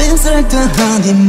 Feels like the honeymoon.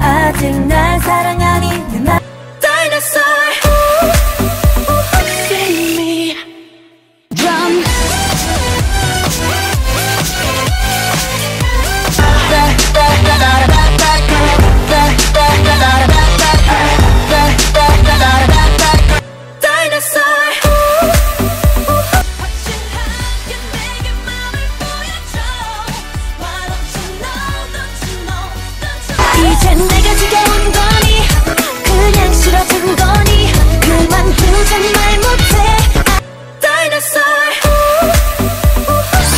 아직 날 사랑하니 나 Dinosaur. Save me. Run. 내가 지겨운 거니 그냥 싫어진 거니 그만두자 말 못해 Dinosaur.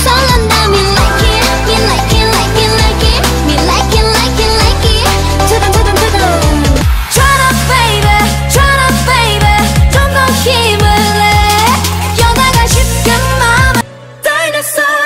So long now me like it, me like it, like it, like it, me like it, like it, like it. 두근두근두근 Turn up baby 좀 더 힘을 내 연하가 쉽게 마음 Dinosaur.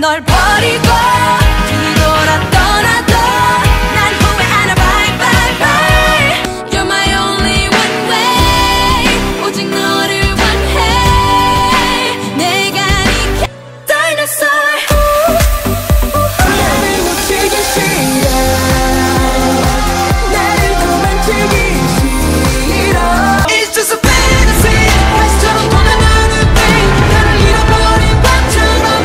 널 버리고 뒤돌아 떠나도 난 후회 안아 bye bye bye. You're my only one way 오직 너를 원해 내가 네 Dinosaur. 나를 놓치기 싫어 나를 도망치기 싫어 It's just a fantasy Western on another day 나를 잃어버린 밤처럼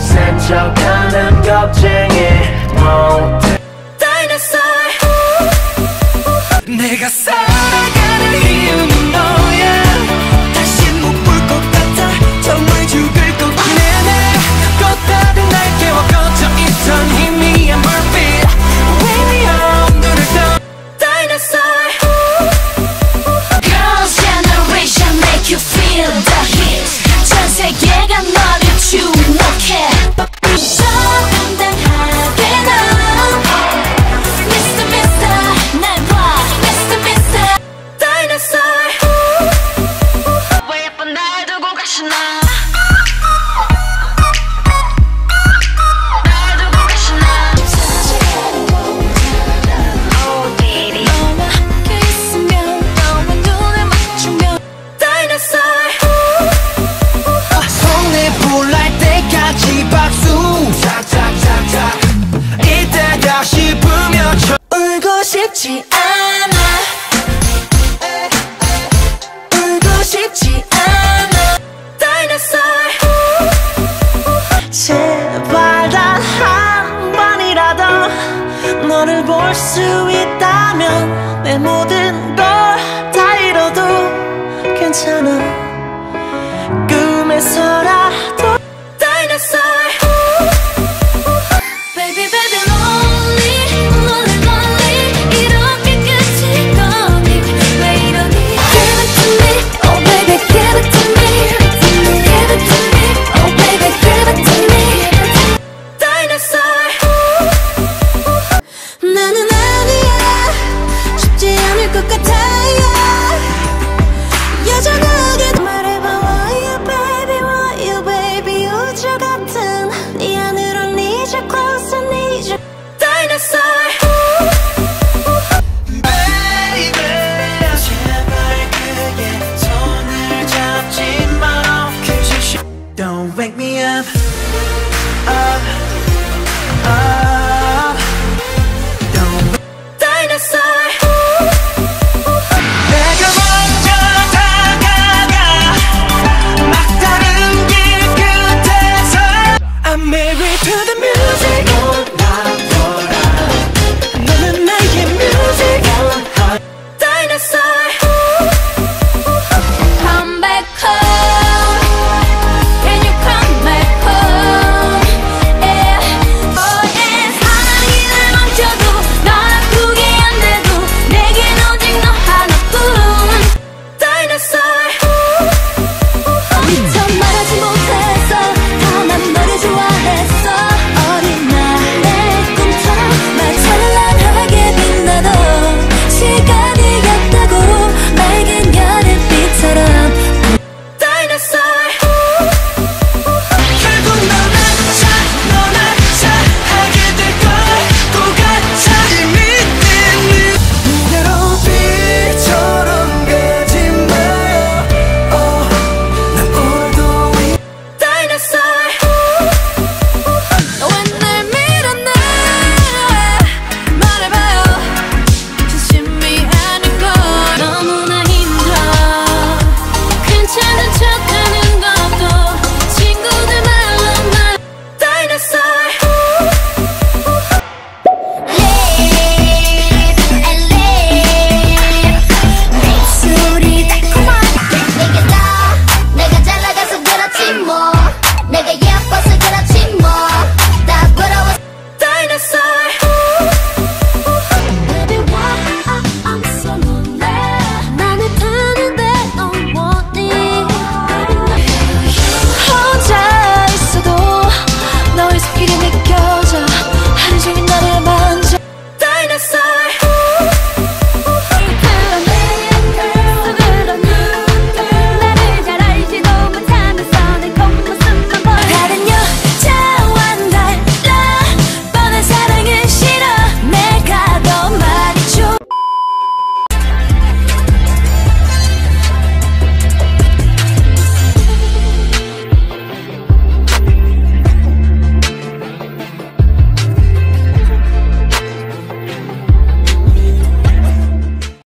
센척하는 겁쟁이 못해 Dinosaur. 내가 살아가는 이유는 너야 다시 못 볼 것 같아 feel the heat. 전 세계가 너를 주목해. 싶지 않아, 울고 싶지 않아. Dinosaur, 제발 단 한 번이라도 너를 볼 수 있게.